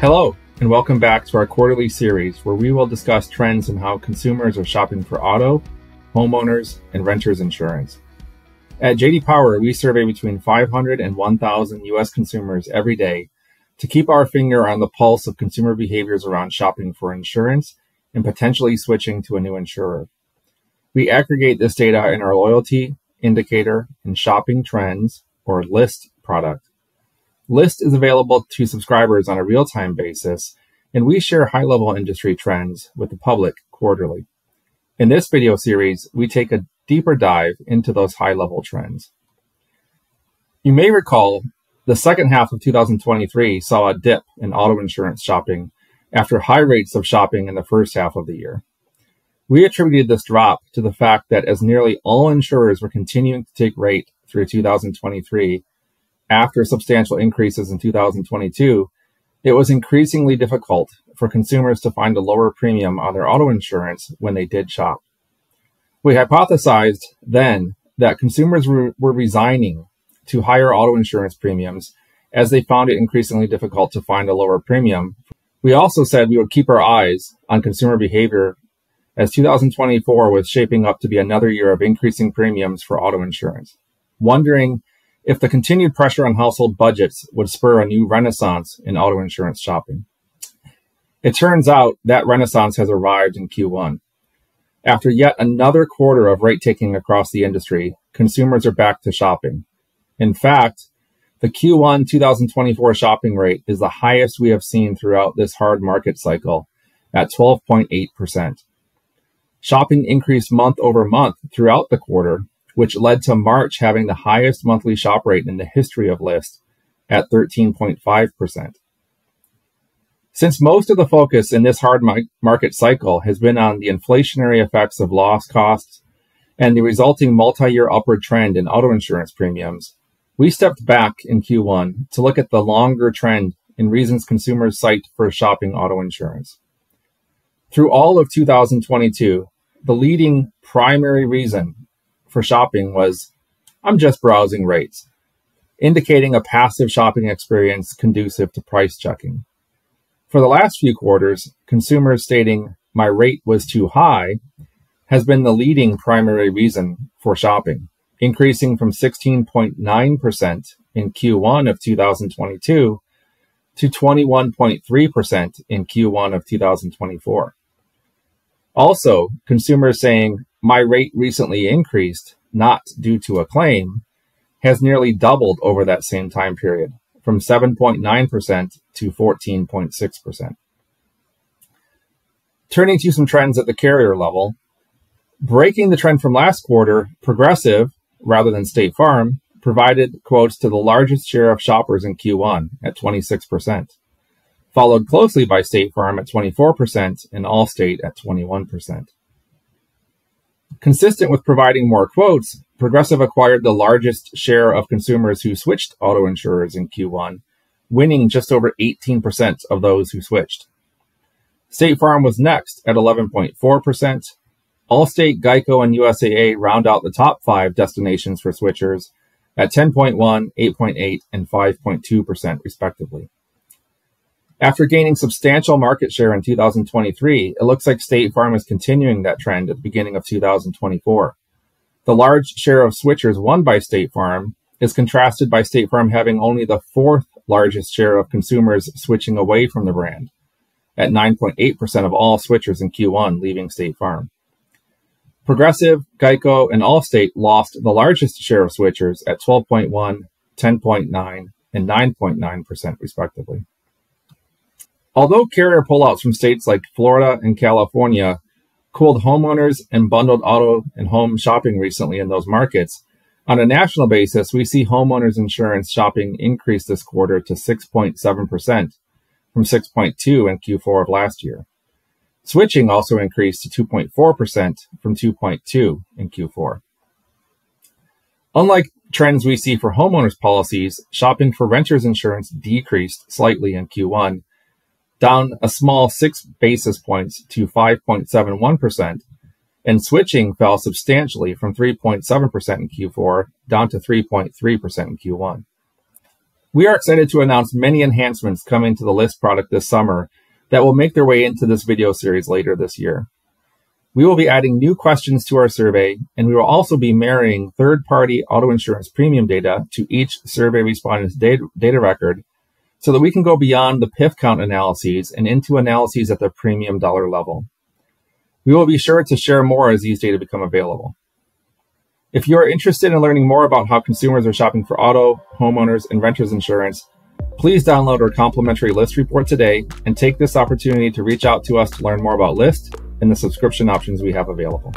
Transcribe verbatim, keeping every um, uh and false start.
Hello, and welcome back to our quarterly series where we will discuss trends in how consumers are shopping for auto, homeowners, and renters insurance. At J D. Power, we survey between five hundred and one thousand U S consumers every day to keep our finger on the pulse of consumer behaviors around shopping for insurance and potentially switching to a new insurer. We aggregate this data in our loyalty, indicator, and shopping trends, or LIST product. LIST is available to subscribers on a real-time basis, and we share high-level industry trends with the public quarterly. In this video series, we take a deeper dive into those high-level trends. You may recall the second half of two thousand twenty-three saw a dip in auto insurance shopping after high rates of shopping in the first half of the year. We attributed this drop to the fact that as nearly all insurers were continuing to take rate through two thousand twenty-three, after substantial increases in two thousand twenty-two, it was increasingly difficult for consumers to find a lower premium on their auto insurance when they did shop. We hypothesized then that consumers were, were resigning to higher auto insurance premiums as they found it increasingly difficult to find a lower premium. We also said we would keep our eyes on consumer behavior as two thousand twenty-four was shaping up to be another year of increasing premiums for auto insurance, wondering if the continued pressure on household budgets would spur a new renaissance in auto insurance shopping. It turns out that renaissance has arrived in Q one. After yet another quarter of rate taking across the industry, consumers are back to shopping. In fact, the Q one two thousand twenty-four shopping rate is the highest we have seen throughout this hard market cycle at twelve point eight percent. Shopping increased month over month throughout the quarter, which led to March having the highest monthly shop rate in the history of LIST at thirteen point five percent. Since most of the focus in this hard market cycle has been on the inflationary effects of loss costs and the resulting multi-year upward trend in auto insurance premiums, we stepped back in Q one to look at the longer trend in reasons consumers cite for shopping auto insurance. Through all of two thousand twenty-two, the leading primary reason for shopping was, "I'm just browsing rates," indicating a passive shopping experience conducive to price checking. For the last few quarters, consumers stating, "My rate was too high," has been the leading primary reason for shopping, increasing from sixteen point nine percent in Q one of two thousand twenty-two to twenty-one point three percent in Q one of two thousand twenty-four. Also, consumers saying, "My rate recently increased, not due to a claim," has nearly doubled over that same time period, from seven point nine percent to fourteen point six percent. Turning to some trends at the carrier level, breaking the trend from last quarter, Progressive, rather than State Farm, provided quotes to the largest share of shoppers in Q one at twenty-six percent, followed closely by State Farm at twenty-four percent and Allstate at twenty-one percent. Consistent with providing more quotes, Progressive acquired the largest share of consumers who switched auto insurers in Q one, winning just over eighteen percent of those who switched. State Farm was next at eleven point four percent. Allstate, GEICO, and U S A A round out the top five destinations for switchers at ten point one, eight point eight, and five point two percent respectively. After gaining substantial market share in two thousand twenty-three, it looks like State Farm is continuing that trend at the beginning of two thousand twenty-four. The large share of switchers won by State Farm is contrasted by State Farm having only the fourth largest share of consumers switching away from the brand, at nine point eight percent of all switchers in Q one leaving State Farm. Progressive, GEICO, and Allstate lost the largest share of switchers at twelve point one, ten point nine, and nine point nine percent respectively. Although carrier pullouts from states like Florida and California cooled homeowners and bundled auto and home shopping recently in those markets, on a national basis, we see homeowners insurance shopping increase this quarter to six point seven percent from six point two percent in Q four of last year. Switching also increased to two point four percent from two point two percent in Q four. Unlike trends we see for homeowners policies, shopping for renters insurance decreased slightly in Q one, down a small six basis points to five point seven one percent, and switching fell substantially from three point seven percent in Q four down to three point three percent in Q one. We are excited to announce many enhancements coming to the LIST product this summer that will make their way into this video series later this year. We will be adding new questions to our survey, and we will also be marrying third-party auto insurance premium data to each survey respondent's data, data record so that we can go beyond the P I F count analyses and into analyses at the premium dollar level. We will be sure to share more as these data become available. If you are interested in learning more about how consumers are shopping for auto, homeowners, and renters insurance, please download our complimentary LIST report today and take this opportunity to reach out to us to learn more about LIST and the subscription options we have available.